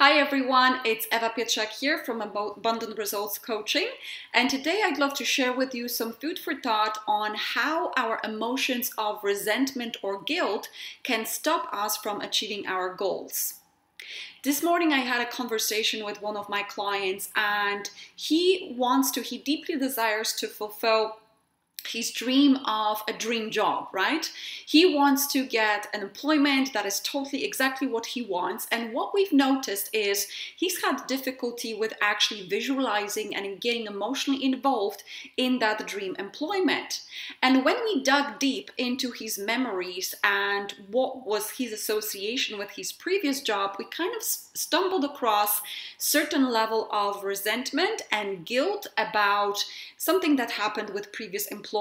Hi everyone, it's Ewa Pietrzak here from Abundant Results Coaching, and today I'd love to share with you some food for thought on how our emotions of resentment or guilt can stop us from achieving our goals. This morning I had a conversation with one of my clients, and he deeply desires to fulfill his dream of a dream job, right? He wants to get an employment that is exactly what he wants. And what we've noticed is he's had difficulty with actually visualizing and getting emotionally involved in that dream employment. And when we dug deep into his memories and what was his association with his previous job, we kind of stumbled across certain level of resentment and guilt about something that happened with previous employer.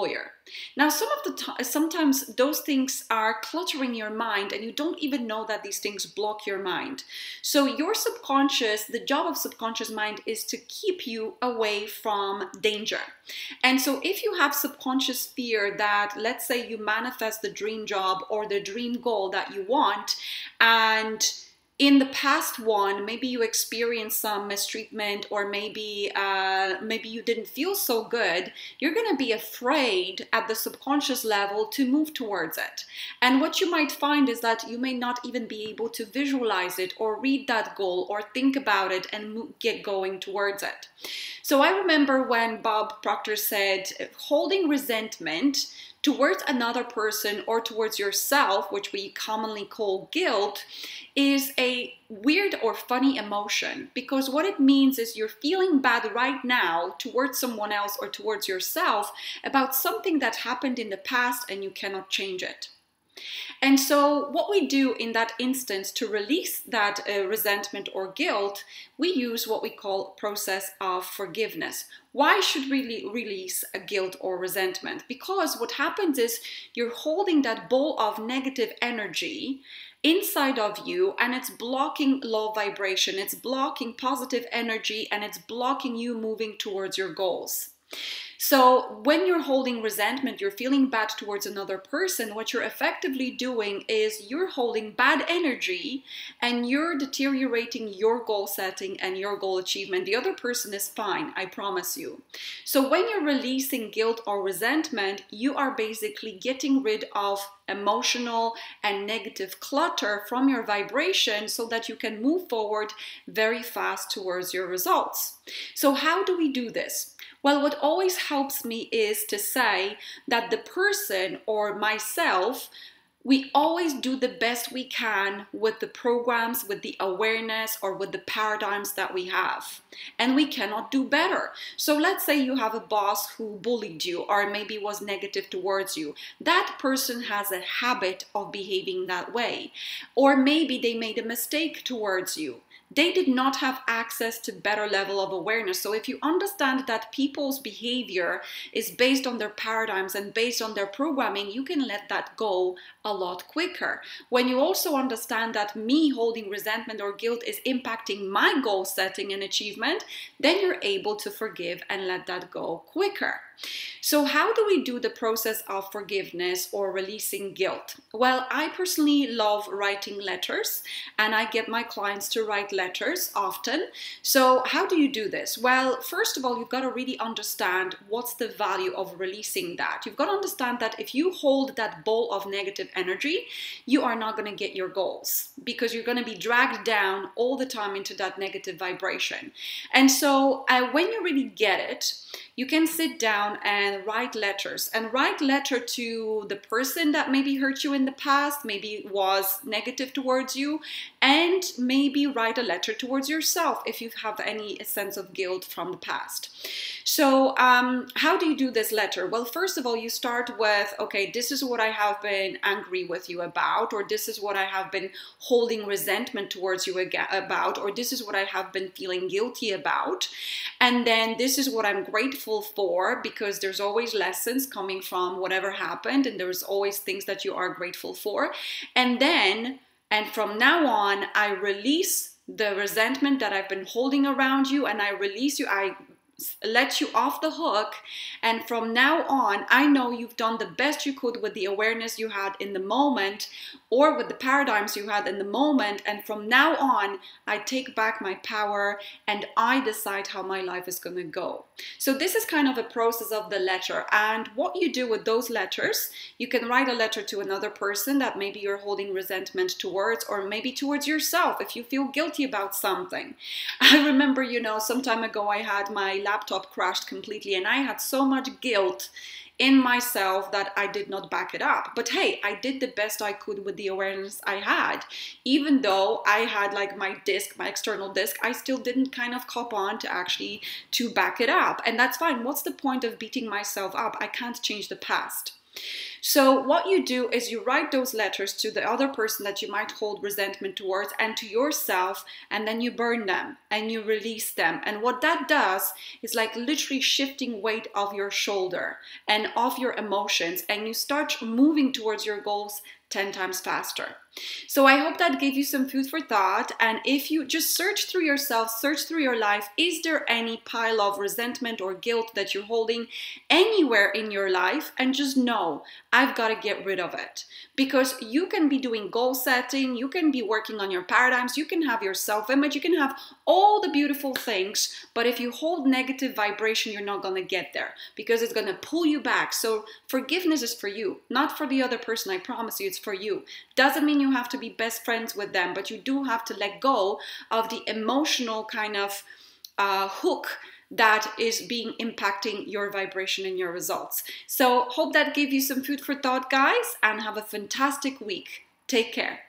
Now, sometimes those things are cluttering your mind and you don't even know that these things block your mind. So your subconscious, the job of subconscious mind is to keep you away from danger. And so if you have subconscious fear that, let's say you manifest the dream job or the dream goal that you want, and in the past one, maybe you experienced some mistreatment, or maybe you didn't feel so good, you're going to be afraid at the subconscious level to move towards it. And what you might find is that you may not even be able to visualize it or read that goal or think about it and get going towards it. So I remember when Bob Proctor said, holding resentment towards another person or towards yourself, which we commonly call guilt, is a weird or funny emotion, because what it means is you're feeling bad right now towards someone else or towards yourself about something that happened in the past and you cannot change it. And so what we do in that instance to release that resentment or guilt, we use what we call process of forgiveness. Why should we release a guilt or resentment? Because what happens is you're holding that ball of negative energy inside of you, and it's blocking low vibration, it's blocking positive energy, and it's blocking you moving towards your goals. So when you're holding resentment, you're feeling bad towards another person, what you're effectively doing is you're holding bad energy and you're deteriorating your goal setting and your goal achievement. The other person is fine, I promise you. So when you're releasing guilt or resentment, you are basically getting rid of emotional and negative clutter from your vibration so that you can move forward very fast towards your results. So how do we do this? Well, what always helps me is to say that the person or myself, we always do the best we can with the programs, with the awareness, or with the paradigms that we have. And we cannot do better. So let's say you have a boss who bullied you or maybe was negative towards you. That person has a habit of behaving that way. Or maybe they made a mistake towards you. They did not have access to better level of awareness. So if you understand that people's behavior is based on their paradigms and based on their programming, you can let that go a lot quicker. When you also understand that me holding resentment or guilt is impacting my goal setting and achievement, then you're able to forgive and let that go quicker. So how do we do the process of forgiveness or releasing guilt? Well, I personally love writing letters, and I get my clients to write letters often. So how do you do this? Well, first of all, you've got to really understand what's the value of releasing that. You've got to understand that if you hold that ball of negative energy, you are not going to get your goals, because you're going to be dragged down all the time into that negative vibration. And so when you really get it, you can sit down and write letters, and write letter to the person that maybe hurt you in the past, maybe was negative towards you, and maybe write a letter towards yourself if you have any sense of guilt from the past. So how do you do this letter? Well, first of all, you start with, okay, this is what I have been angry with you about, or this is what I have been holding resentment towards you about, or this is what I have been feeling guilty about, and then this is what I'm grateful for, because there's always lessons coming from whatever happened, and there's always things that you are grateful for. And then, and from now on, I release the resentment that I've been holding around you, and I release you, I let you off the hook, and from now on I know you've done the best you could with the awareness you had in the moment. or with the paradigms you had in the moment, and from now on I take back my power and I decide how my life is gonna go. So this is kind of a process of the letter, and what you do with those letters, you can write a letter to another person that maybe you're holding resentment towards, or maybe towards yourself if you feel guilty about something. I remember, you know, some time ago I had my laptop crashed completely and I had so much guilt in myself that I did not back it up. But hey, I did the best I could with the awareness I had. Even though I had like my disc, my external disc, I still didn't kind of cop on to actually to back it up. And that's fine. What's the point of beating myself up? I can't change the past. So what you do is you write those letters to the other person that you might hold resentment towards and to yourself, and then you burn them and you release them. And what that does is like literally shifting weight off your shoulder and off your emotions, and you start moving towards your goals 10 times faster. So I hope that gave you some food for thought. And if you just search through yourself, search through your life, is there any pile of resentment or guilt that you're holding anywhere in your life? And just know, I've got to get rid of it. Because you can be doing goal setting, you can be working on your paradigms, you can have your self-image, you can have all the beautiful things, but if you hold negative vibration, you're not going to get there because it's going to pull you back. So forgiveness is for you, not for the other person. I promise you, it's for you. Doesn't mean you have to be best friends with them, but you do have to let go of the emotional kind of hook that is being impacting your vibration and your results. So hope that gave you some food for thought, guys, and have a fantastic week. Take care.